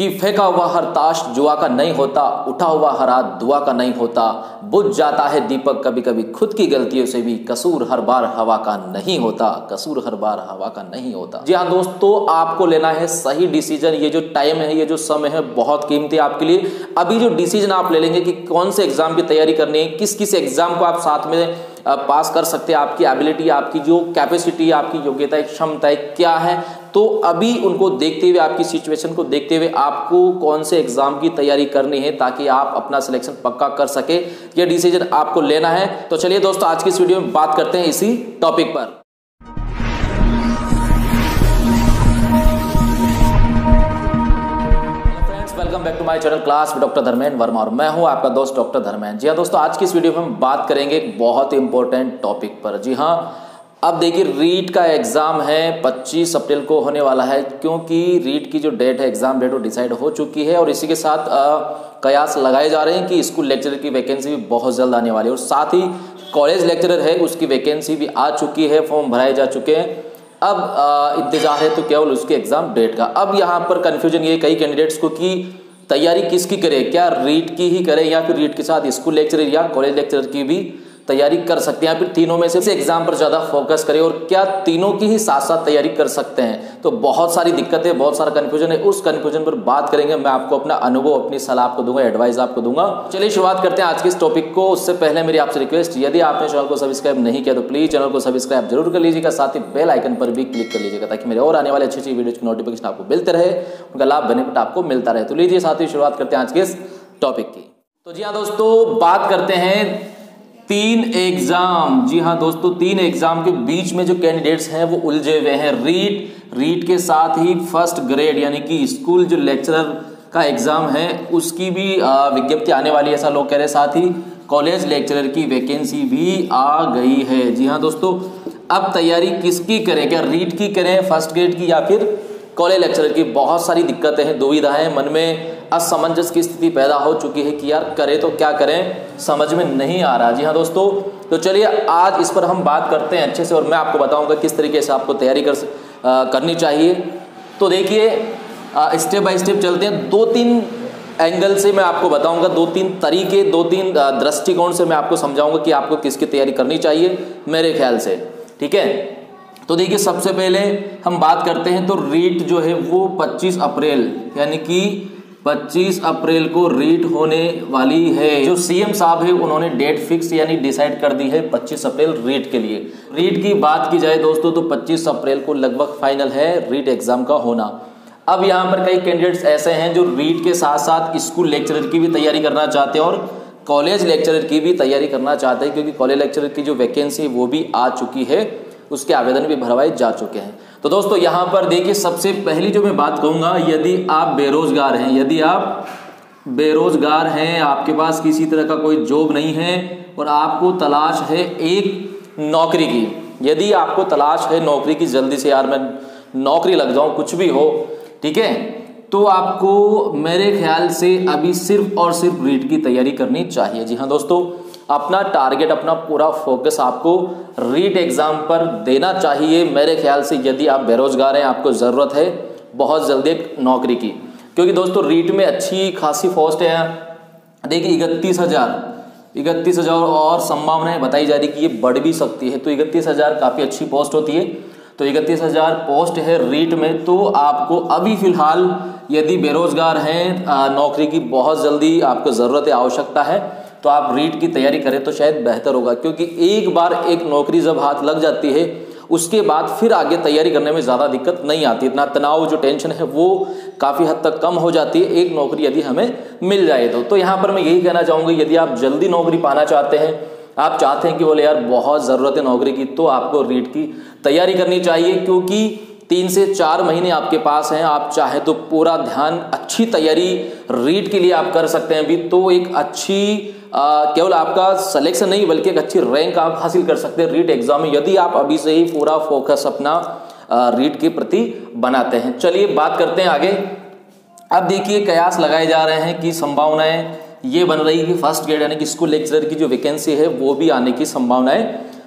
कि फेंका हुआ हर ताश जुआ का नहीं होता, उठा हुआ हर हाथ दुआ का नहीं होता। बुझ जाता है दीपक कभी कभी खुद की गलतियों से भी, कसूर हर बार हवा का नहीं होता, कसूर हर बार हवा का नहीं होता। जी हाँ दोस्तों, आपको लेना है सही डिसीजन। ये जो टाइम है, ये जो समय है, बहुत कीमती है आपके लिए। अभी जो डिसीजन आप ले लेंगे कि कौन से एग्जाम की तैयारी करनी है, किस किस एग्जाम को आप साथ में पास कर सकते हैं, आपकी एबिलिटी, आपकी जो कैपेसिटी, आपकी योग्यता, क्षमता क्या है, तो अभी उनको देखते हुए, आपकी सिचुएशन को देखते हुए आपको कौन से एग्जाम की तैयारी करनी है ताकि आप अपना सिलेक्शन पक्का कर सके। ये डिसीजन आपको लेना है। तो चलिए दोस्तों, आज की इस वीडियो में बात करते हैं इसी टॉपिक पर। Welcome back to my channel class में डॉक्टर धर्मेंद्र वर्मा और मैं हूं आपका दोस्त डॉक्टर धर्मेंद्र। जी हाँ दोस्तों, आज की इस वीडियो में हम बात करेंगे एक बहुत इंपॉर्टेंट टॉपिक पर। जी हाँ, अब देखिए रीट का एग्ज़ाम है 25 अप्रैल को होने वाला है, क्योंकि रीट की जो डेट है, एग्ज़ाम डेट, वो डिसाइड हो चुकी है और इसी के साथ कयास लगाए जा रहे हैं कि स्कूल लेक्चरर की वैकेंसी भी बहुत जल्द आने वाली है और साथ ही कॉलेज लेक्चरर है उसकी वैकेंसी भी आ चुकी है, फॉर्म भराए जा चुके हैं। अब इंतज़ार है तो केवल उसके एग्ज़ाम डेट का। अब यहाँ पर कन्फ्यूजन ये कई कैंडिडेट्स को कि तैयारी किसकी करें, क्या रीट की ही करें या फिर रीट के साथ स्कूल लेक्चरर या कॉलेज लेक्चरर की भी तैयारी कर सकते हैं, या फिर तीनों में से एग्जाम पर ज़्यादा फोकस करें और क्या तीनों की ही साथ साथ तैयारी कर सकते हैं। तो बहुत सारी दिक्कतें, बहुत सारा कन्फ्यूजन है, उस कन्फ्यूजन पर बात करेंगे। मैं आपको अपना अनुभव, अपनी सलाह आपको दूंगा, एडवाइस आपको दूंगा। चलिए शुरुआत करते हैं आज के इस टॉपिक को। उससे पहले मेरी आपसे रिक्वेस्ट, यदि आपने चैनल को सब्सक्राइब नहीं किया तो प्लीज़ चैनल को सब्सक्राइब जरूर कर लीजिएगा, साथ ही बेल आइकन पर भी क्लिक कर लीजिएगा ताकि मेरे और आने वाले अच्छी अच्छी वीडियोज की नोटिफिकेशन आपको मिलते रहे, उनका लाभ बेनिफिट आपको मिलता रहे। तो लीजिए साथ ही शुरुआत करते हैं आज के इस टॉपिक की। तो जी हाँ दोस्तों, बात करते हैं तीन एग्जाम। जी हाँ दोस्तों, तीन एग्जाम के बीच में जो कैंडिडेट्स हैं वो उलझे हुए हैं। रीट के साथ ही फर्स्ट ग्रेड यानी कि स्कूल जो लेक्चरर का एग्ज़ाम है उसकी भी विज्ञप्ति आने वाली है, ऐसा लोग कह रहे हैं। साथ ही कॉलेज लेक्चरर की वैकेंसी भी आ गई है। जी हाँ दोस्तों, अब तैयारी किसकी करें, क्या रीट की करें, फर्स्ट ग्रेड की या फिर कॉलेज लेक्चरर की। बहुत सारी दिक्कतें हैं, दुविधाएं, मन में असमंजस की स्थिति पैदा हो चुकी है कि यार करें तो क्या करें, समझ में नहीं आ रहा। जी हाँ दोस्तों, तो चलिए आज इस पर हम बात करते हैं अच्छे से और मैं आपको बताऊंगा किस तरीके से आपको तैयारी करनी चाहिए। तो देखिए स्टेप बाय स्टेप चलते हैं। दो तीन एंगल से मैं आपको बताऊंगा, दो तीन तरीके, दो तीन दृष्टिकोण से मैं आपको समझाऊंगा कि आपको किसकी तैयारी करनी चाहिए मेरे ख्याल से, ठीक है। तो देखिए सबसे पहले हम बात करते हैं, तो रीट जो है वो 25 अप्रैल यानी कि 25 अप्रैल को रीट होने वाली है। जो सीएम साहब है उन्होंने डेट फिक्स यानी डिसाइड कर दी है 25 अप्रैल रीट के लिए। रीट की बात की जाए दोस्तों तो 25 अप्रैल को लगभग फाइनल है रीट एग्ज़ाम का होना। अब यहाँ पर कई कैंडिडेट्स ऐसे हैं जो रीट के साथ साथ स्कूल लेक्चरर की भी तैयारी करना चाहते हैं और कॉलेज लेक्चरर की भी तैयारी करना चाहते हैं, क्योंकि कॉलेज लेक्चरर की जो वैकेंसी वो भी आ चुकी है, उसके आवेदन भी भरवाए जा चुके हैं। तो दोस्तों यहाँ पर देखिए सबसे पहली जो मैं बात कहूँगा, यदि आप बेरोजगार हैं, यदि आप बेरोजगार हैं, आपके पास किसी तरह का कोई जॉब नहीं है और आपको तलाश है एक नौकरी की, यदि आपको तलाश है नौकरी की, जल्दी से यार मैं नौकरी लग जाऊँ, कुछ भी हो, ठीक है, तो आपको मेरे ख्याल से अभी सिर्फ और सिर्फ रीट की तैयारी करनी चाहिए। जी हाँ दोस्तों, अपना टारगेट, अपना पूरा फोकस आपको रीट एग्ज़ाम पर देना चाहिए मेरे ख्याल से। यदि आप बेरोजगार हैं, आपको ज़रूरत है बहुत जल्दी एक नौकरी की, क्योंकि दोस्तों रीट में अच्छी खासी पोस्ट है। देखिए 31,000 और संभावनाएं बताई जा रही कि ये बढ़ भी सकती है, तो 31,000 काफ़ी अच्छी पोस्ट होती है। तो 31,000 पोस्ट है रीट में, तो आपको अभी फ़िलहाल यदि बेरोजगार हैं, नौकरी की बहुत जल्दी आपको ज़रूरत है, आवश्यकता है, तो आप रीट की तैयारी करें तो शायद बेहतर होगा, क्योंकि एक बार एक नौकरी जब हाथ लग जाती है उसके बाद फिर आगे तैयारी करने में ज़्यादा दिक्कत नहीं आती, इतना तनाव जो टेंशन है वो काफ़ी हद तक कम हो जाती है, एक नौकरी यदि हमें मिल जाए तो यहाँ पर मैं यही कहना चाहूँगा, यदि आप जल्दी नौकरी पाना चाहते हैं, आप चाहते हैं कि बोले यार बहुत ज़रूरत है नौकरी की, तो आपको रीट की तैयारी करनी चाहिए, क्योंकि 3 से 4 महीने आपके पास हैं। आप चाहे तो पूरा ध्यान, अच्छी तैयारी रीट के लिए आप कर सकते हैं अभी, तो एक अच्छी केवल आपका सिलेक्शन नहीं बल्कि एक अच्छी रैंक आप हासिल कर सकते हैं रीट एग्ज़ाम में, यदि आप अभी से ही पूरा फोकस अपना रीट के प्रति बनाते हैं। चलिए बात करते हैं आगे। अब देखिए कयास लगाए जा रहे हैं कि संभावनाएं ये बन रही है कि फर्स्ट ग्रेड यानी कि स्कूल लेक्चरर की जो वैकेंसी है वो भी आने की संभावनाएँ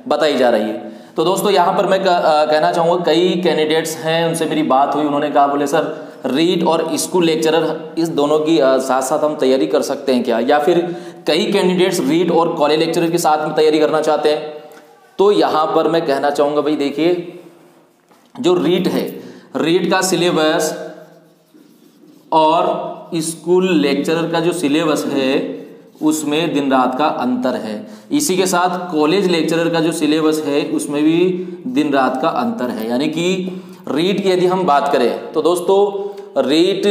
बताई जा रही है। तो दोस्तों यहाँ पर मैं कहना चाहूँगा, कई कैंडिडेट्स हैं, उनसे मेरी बात हुई, उन्होंने कहा, बोले सर रीट और स्कूल लेक्चरर, इस दोनों की साथ साथ हम तैयारी कर सकते हैं क्या? या फिर कई कैंडिडेट्स रीट और कॉलेज लेक्चरर के साथ में तैयारी करना चाहते हैं, तो यहाँ पर मैं कहना चाहूँगा भाई देखिए जो रीट है, रीट का सिलेबस और स्कूल लेक्चरर का जो सिलेबस है उसमें दिन रात का अंतर है। इसी के साथ कॉलेज लेक्चरर का जो सिलेबस है उसमें भी दिन रात का अंतर है। यानी कि रीट की यदि हम बात करें तो दोस्तों रीट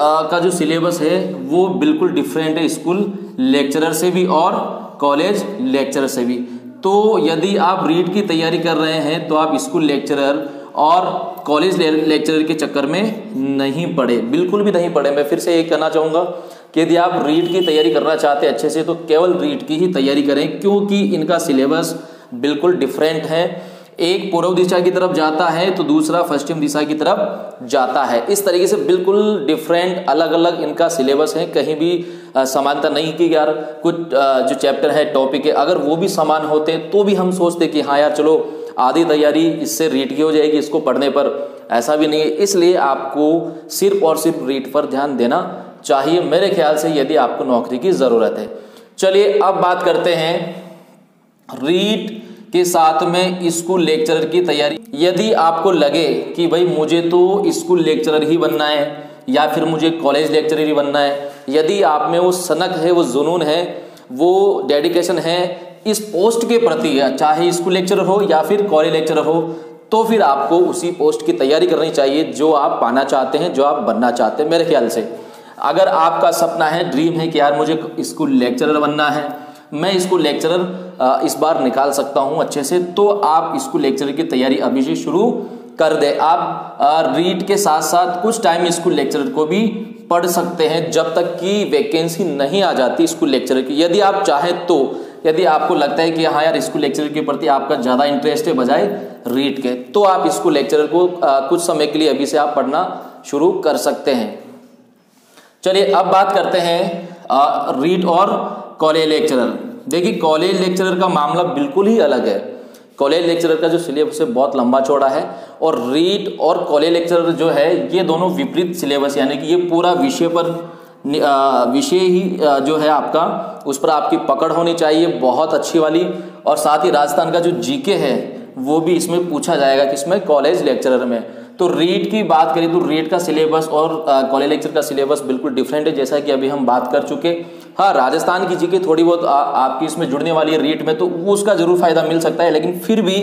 का जो सिलेबस है वो बिल्कुल डिफरेंट है स्कूल लेक्चरर से भी और कॉलेज लेक्चरर से भी। तो यदि आप रीट की तैयारी कर रहे हैं तो आप स्कूल लेक्चरर और कॉलेज लेक्चरर के चक्कर में नहीं पड़े, बिल्कुल भी नहीं पड़े। मैं फिर से ये कहना चाहूँगा कि यदि आप रीट की तैयारी करना चाहते हैं अच्छे से तो केवल रीट की ही तैयारी करें, क्योंकि इनका सिलेबस बिल्कुल डिफरेंट है। एक पूर्व दिशा की तरफ जाता है तो दूसरा पश्चिम दिशा की तरफ जाता है। इस तरीके से बिल्कुल डिफरेंट अलग अलग इनका सिलेबस है, कहीं भी समानता नहीं कि यार कुछ जो चैप्टर है टॉपिक है अगर वो भी समान होते तो भी हम सोचते कि हाँ यार चलो आधी तैयारी इससे रीट की हो जाएगी इसको पढ़ने पर, ऐसा भी नहीं है। इसलिए आपको सिर्फ और सिर्फ रीट पर ध्यान देना चाहिए मेरे ख्याल से, यदि आपको नौकरी की ज़रूरत है। चलिए अब बात करते हैं रीट के साथ में स्कूल लेक्चरर की तैयारी। यदि आपको लगे कि भाई मुझे तो स्कूल लेक्चरर ही बनना है या फिर मुझे कॉलेज लेक्चरर ही बनना है, यदि आप में वो सनक है, वो जुनून है, वो डेडिकेशन है इस पोस्ट के प्रति, चाहे स्कूल लेक्चरर हो या फिर कॉलेज लेक्चरर हो, तो फिर आपको उसी पोस्ट की तैयारी करनी चाहिए जो आप पाना चाहते हैं, जो आप बनना चाहते हैं। मेरे ख्याल से अगर आपका सपना है, ड्रीम है कि यार मुझे स्कूल लेक्चरर बनना है, मैं स्कूल लेक्चरर इस बार निकाल सकता हूं अच्छे से, तो आप स्कूल लेक्चरर की तैयारी अभी से शुरू कर दें। आप रीट के साथ साथ कुछ टाइम स्कूल लेक्चरर को भी पढ़ सकते हैं जब तक कि वैकेंसी नहीं आ जाती स्कूल लेक्चरर की, यदि आप चाहें तो। यदि आपको लगता है कि हाँ यार स्कूल लेक्चरर के प्रति आपका ज़्यादा इंटरेस्ट है बजाय रीट के, तो आप स्कूल लेक्चरर को कुछ समय के लिए अभी से आप पढ़ना शुरू कर सकते हैं। चलिए अब बात करते हैं रीट और कॉलेज लेक्चरर। देखिए कॉलेज लेक्चरर का मामला बिल्कुल ही अलग है। कॉलेज लेक्चरर का जो सिलेबस है बहुत लंबा चौड़ा है, और रीट और कॉलेज लेक्चरर जो है ये दोनों विपरीत सिलेबस, यानी कि ये पूरा विषय पर विषय ही जो है आपका उस पर आपकी पकड़ होनी चाहिए बहुत अच्छी वाली, और साथ ही राजस्थान का जो जीके है वो भी इसमें पूछा जाएगा किसमें, कॉलेज लेक्चरर में। तो रीट की बात करें तो रीट का सिलेबस और कॉलेज लेक्चर का सिलेबस बिल्कुल डिफरेंट है, जैसा कि अभी हम बात कर चुके। हाँ राजस्थान की जीके थोड़ी बहुत आपकी इसमें जुड़ने वाली है रीट में, तो उसका ज़रूर फ़ायदा मिल सकता है, लेकिन फिर भी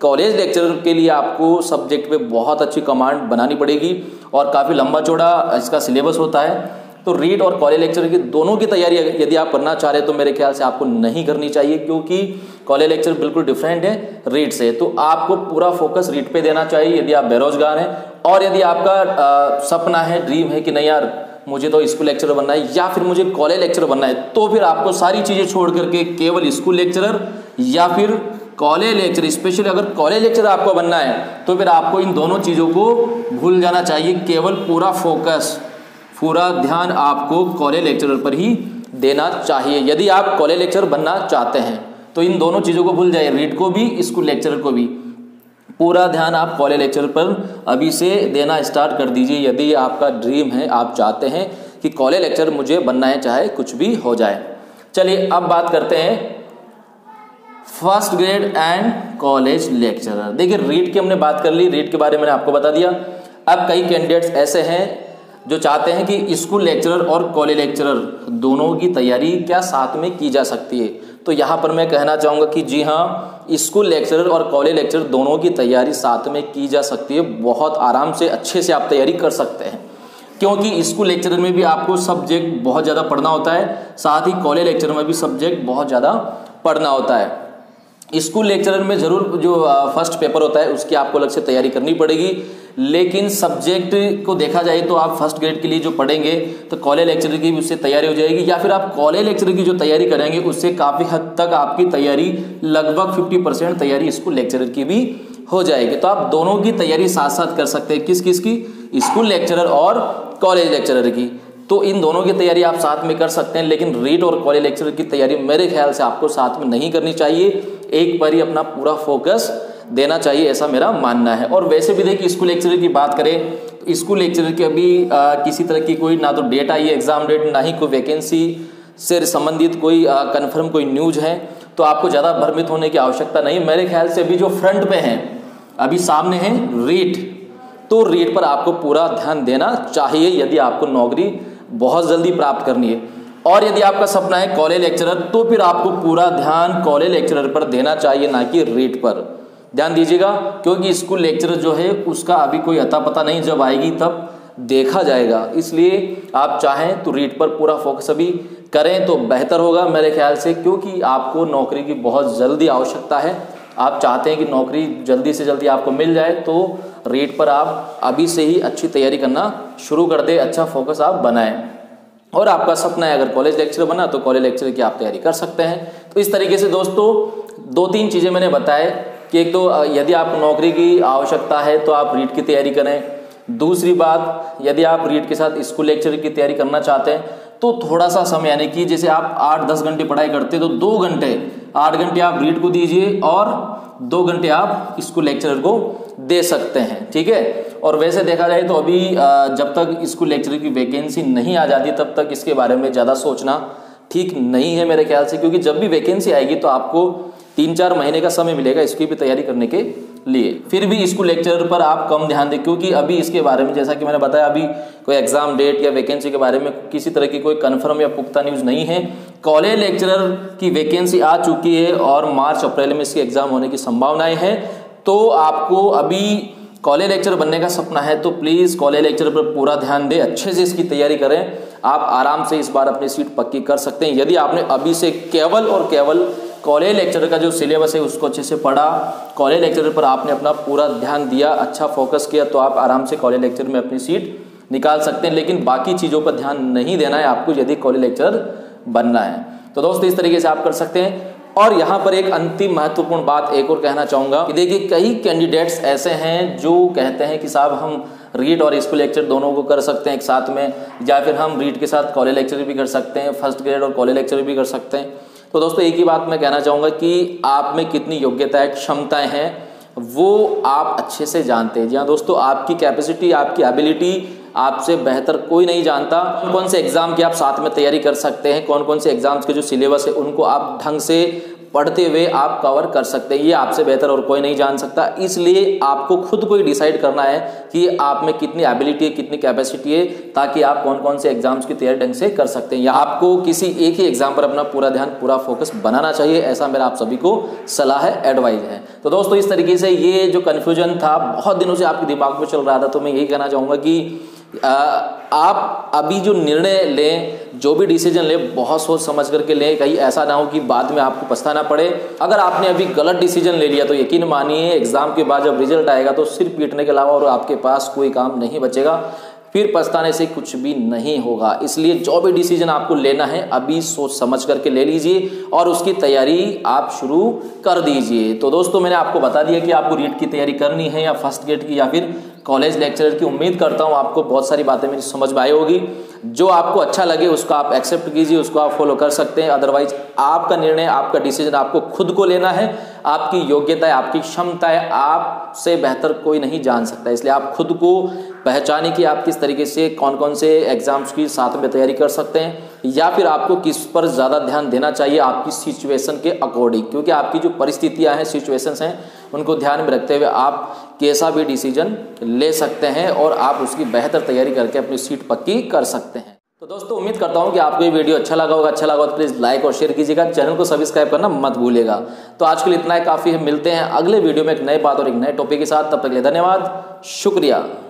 कॉलेज लेक्चरर के लिए आपको सब्जेक्ट पे बहुत अच्छी कमांड बनानी पड़ेगी और काफ़ी लंबा चौड़ा इसका सिलेबस होता है। तो रीट और कॉलेज लेक्चरर की दोनों की तैयारी यदि आप करना चाह रहे हैं तो मेरे ख्याल से आपको नहीं करनी चाहिए, क्योंकि कॉलेज लेक्चर बिल्कुल डिफरेंट है रीट से। तो आपको पूरा फोकस रीट पे देना चाहिए यदि आप बेरोजगार हैं, और यदि आपका सपना है, ड्रीम है कि नहीं यार मुझे तो स्कूल लेक्चरर बनना है या फिर मुझे कॉलेज लेक्चरर बनना है, तो फिर आपको सारी चीज़ें छोड़ करके केवल स्कूल लेक्चरर या फिर कॉलेज लेक्चर, स्पेशली अगर कॉलेज लेक्चर आपको बनना है तो फिर आपको इन दोनों चीज़ों को भूल जाना चाहिए। केवल पूरा फोकस, पूरा ध्यान आपको कॉलेज लेक्चरर पर ही देना चाहिए यदि आप कॉलेज लेक्चरर बनना चाहते हैं। तो इन दोनों चीज़ों को भूल जाइए, रीट को भी स्कूल लेक्चरर को भी, पूरा ध्यान आप कॉलेज लेक्चरर पर अभी से देना स्टार्ट कर दीजिए यदि आपका ड्रीम है, आप चाहते हैं कि कॉलेज लेक्चरर मुझे बनना है चाहे कुछ भी हो जाए। चलिए अब बात करते हैं first grade and college lecturer. देखिए रीट की हमने बात कर ली, रीट के बारे में मैंने आपको बता दिया। अब कई कैंडिडेट्स ऐसे हैं जो चाहते हैं कि स्कूल लेक्चरर और कॉलेज लेक्चरर दोनों की तैयारी क्या साथ में की जा सकती है, तो यहाँ पर मैं कहना चाहूँगा कि जी हाँ, स्कूल लेक्चरर और कॉलेज लेक्चरर दोनों की तैयारी साथ में की जा सकती है। बहुत आराम से अच्छे से आप तैयारी कर सकते हैं, क्योंकि स्कूल लेक्चरर में भी आपको सब्जेक्ट बहुत ज़्यादा पढ़ना होता है, साथ ही कॉलेज लेक्चरर में भी सब्जेक्ट बहुत ज़्यादा पढ़ना होता है। स्कूल लेक्चरर में ज़रूर जो फर्स्ट पेपर होता है उसकी आपको अलग से तैयारी करनी पड़ेगी, लेकिन सब्जेक्ट को देखा जाए तो आप फर्स्ट ग्रेड के लिए जो पढ़ेंगे तो कॉलेज लेक्चरर की भी उससे तैयारी हो जाएगी, या फिर आप कॉलेज लेक्चरर की जो तैयारी करेंगे उससे काफ़ी हद तक आपकी तैयारी, लगभग 50% तैयारी स्कूल लेक्चरर की भी हो जाएगी। तो आप दोनों की तैयारी साथ साथ कर सकते हैं, किस किस की, स्कूल लेक्चरर और कॉलेज लेक्चरर की। तो इन दोनों की तैयारी आप साथ में कर सकते हैं, लेकिन रीट और कॉलेज लेक्चरर की तैयारी मेरे ख्याल से आपको साथ में नहीं करनी चाहिए, एक पर ही अपना पूरा फोकस देना चाहिए, ऐसा मेरा मानना है। और वैसे भी देखिए स्कूल लेक्चरर की बात करें स्कूल लेक्चरर की अभी किसी तरह की कोई ना तो डेट आई है एग्ज़ाम डेट, ना ही कोई वैकेंसी से संबंधित कोई कन्फर्म कोई न्यूज है, तो आपको ज़्यादा भ्रमित होने की आवश्यकता नहीं। मेरे ख्याल से अभी जो फ्रंट पे हैं, अभी सामने हैं रीट, तो रीट पर आपको पूरा ध्यान देना चाहिए यदि आपको नौकरी बहुत जल्दी प्राप्त करनी है। और यदि आपका सपना है कॉलेज लेक्चरर, तो फिर आपको पूरा ध्यान कॉलेज लेक्चरर पर देना चाहिए, ना कि रीट पर। ध्यान दीजिएगा, क्योंकि स्कूल लेक्चरर जो है उसका अभी कोई अता पता नहीं, जब आएगी तब देखा जाएगा। इसलिए आप चाहें तो रीट पर पूरा फोकस अभी करें तो बेहतर होगा मेरे ख्याल से, क्योंकि आपको नौकरी की बहुत जल्दी आवश्यकता है। आप चाहते हैं कि नौकरी जल्दी से जल्दी आपको मिल जाए, तो रीट पर आप अभी से ही अच्छी तैयारी करना शुरू कर दें, अच्छा फोकस आप बनाएं। और आपका सपना है अगर कॉलेज लेक्चरर बना, तो कॉलेज लेक्चरर की आप तैयारी कर सकते हैं। तो इस तरीके से दोस्तों दो तीन चीज़ें मैंने बताए कि एक तो यदि आप नौकरी की आवश्यकता है तो आप रीट की तैयारी करें। दूसरी बात, यदि आप रीट के साथ स्कूल लेक्चर की तैयारी करना चाहते हैं तो थोड़ा सा समय, यानी कि जैसे आप 8-10 घंटे पढ़ाई करते हैं तो 8 घंटे आप रीट को दीजिए और 2 घंटे आप स्कूल लेक्चरर को दे सकते हैं, ठीक है। और वैसे देखा जाए तो अभी जब तक स्कूल लेक्चरर की वैकेंसी नहीं आ जाती तब तक इसके बारे में ज़्यादा सोचना ठीक नहीं है मेरे ख्याल से, क्योंकि जब भी वैकेंसी आएगी तो आपको 3-4 महीने का समय मिलेगा इसकी भी तैयारी करने के लिए। फिर भी स्कूल लेक्चरर पर आप कम ध्यान दें, क्योंकि अभी इसके बारे में जैसा कि मैंने बताया अभी कोई एग्ज़ाम डेट या वैकेंसी के बारे में किसी तरह की कोई कन्फर्म या पुख्ता न्यूज़ नहीं है। कॉलेज लेक्चरर की वैकेंसी आ चुकी है और मार्च-अप्रैल में इसके एग्ज़ाम होने की संभावनाएँ हैं। तो आपको अभी कॉलेज लेक्चरर बनने का सपना है तो प्लीज़ कॉलेज लेक्चरर पर पूरा ध्यान दें, अच्छे से इसकी तैयारी करें। आप आराम से इस बार अपनी सीट पक्की कर सकते हैं यदि आपने अभी से केवल और केवल कॉलेज लेक्चरर का जो सिलेबस है उसको अच्छे से पढ़ा, कॉलेज लेक्चरर पर आपने अपना पूरा ध्यान दिया, अच्छा फोकस किया, तो आप आराम से कॉलेज लेक्चरर में अपनी सीट निकाल सकते हैं। लेकिन बाकी चीज़ों पर ध्यान नहीं देना है आपको यदि कॉलेज लेक्चरर बनना है तो। दोस्तों इस तरीके से आप कर सकते हैं। और यहाँ पर एक अंतिम महत्वपूर्ण बात एक और कहना चाहूँगा कि देखिए कई कैंडिडेट्स ऐसे हैं जो कहते हैं कि साहब हम रीट और स्कूल लेक्चर दोनों को कर सकते हैं एक साथ में, या फिर हम रीट के साथ कॉलेज लेक्चर भी कर सकते हैं, फर्स्ट ग्रेड और कॉलेज लेक्चर भी कर सकते हैं। तो दोस्तों एक ही बात मैं कहना चाहूँगा कि आप में कितनी योग्यता क्षमताएँ हैं वो आप अच्छे से जानते हैं। जी हाँ दोस्तों, आपकी कैपेसिटी, आपकी एबिलिटी आपसे बेहतर कोई नहीं जानता। कौन से एग्ज़ाम की आप साथ में तैयारी कर सकते हैं, कौन कौन से एग्ज़ाम्स के जो सिलेबस है उनको आप ढंग से पढ़ते हुए आप कवर कर सकते हैं, ये आपसे बेहतर और कोई नहीं जान सकता। इसलिए आपको खुद को ही डिसाइड करना है कि आप में कितनी एबिलिटी है, कितनी कैपेसिटी है, ताकि आप कौन कौन से एग्जाम्स की तैयारी ढंग से कर सकते हैं। या आपको किसी एक ही एग्जाम पर अपना पूरा ध्यान, पूरा फोकस बनाना चाहिए, ऐसा मेरा आप सभी को सलाह है, एडवाइस है। तो दोस्तों इस तरीके से ये जो कन्फ्यूजन था बहुत दिनों से आपके दिमाग में चल रहा था, तो मैं यही कहना चाहूँगा कि आप अभी जो निर्णय लें, जो भी डिसीजन लें, बहुत सोच समझ करके लें, कहीं ऐसा ना हो कि बाद में आपको पछताना पड़े। अगर आपने अभी गलत डिसीजन ले लिया तो यकीन मानिए एग्ज़ाम के बाद जब रिजल्ट आएगा तो सिर पीटने के अलावा और आपके पास कोई काम नहीं बचेगा, फिर पछताने से कुछ भी नहीं होगा। इसलिए जो भी डिसीजन आपको लेना है अभी सोच समझ करके ले लीजिए और उसकी तैयारी आप शुरू कर दीजिए। तो दोस्तों मैंने आपको बता दिया कि आपको रीट की तैयारी करनी है या फर्स्ट ग्रेड की या फिर कॉलेज लेक्चरर की। उम्मीद करता हूँ आपको बहुत सारी बातें मेरी समझ में आई होगी। जो आपको अच्छा लगे उसको आप एक्सेप्ट कीजिए, उसको आप फॉलो कर सकते हैं। अदरवाइज आपका निर्णय, आपका डिसीजन आपको खुद को लेना है। आपकी योग्यता है, आपकी क्षमता है, आपसे बेहतर कोई नहीं जान सकता। इसलिए आप खुद को पहचाने कि आप किस तरीके से कौन कौन से एग्ज़ाम्स की साथ में तैयारी कर सकते हैं या फिर आपको किस पर ज़्यादा ध्यान देना चाहिए आपकी सिचुएशन के अकॉर्डिंग, क्योंकि आपकी जो परिस्थितियाँ हैं, सिचुएशंस हैं, उनको ध्यान में रखते हुए आप कैसा भी डिसीजन ले सकते हैं और आप उसकी बेहतर तैयारी करके अपनी सीट पक्की कर सकते हैं। तो दोस्तों उम्मीद करता हूं कि आपको ये वीडियो अच्छा लगा होगा। अच्छा लगा तो प्लीज़ लाइक और शेयर कीजिएगा, चैनल को सब्सक्राइब करना मत भूलिएगा। तो आज के लिए इतना ही काफ़ी है, मिलते हैं अगले वीडियो में एक नए बात और एक नए टॉपिक के साथ। तब तक के लिए धन्यवाद, शुक्रिया।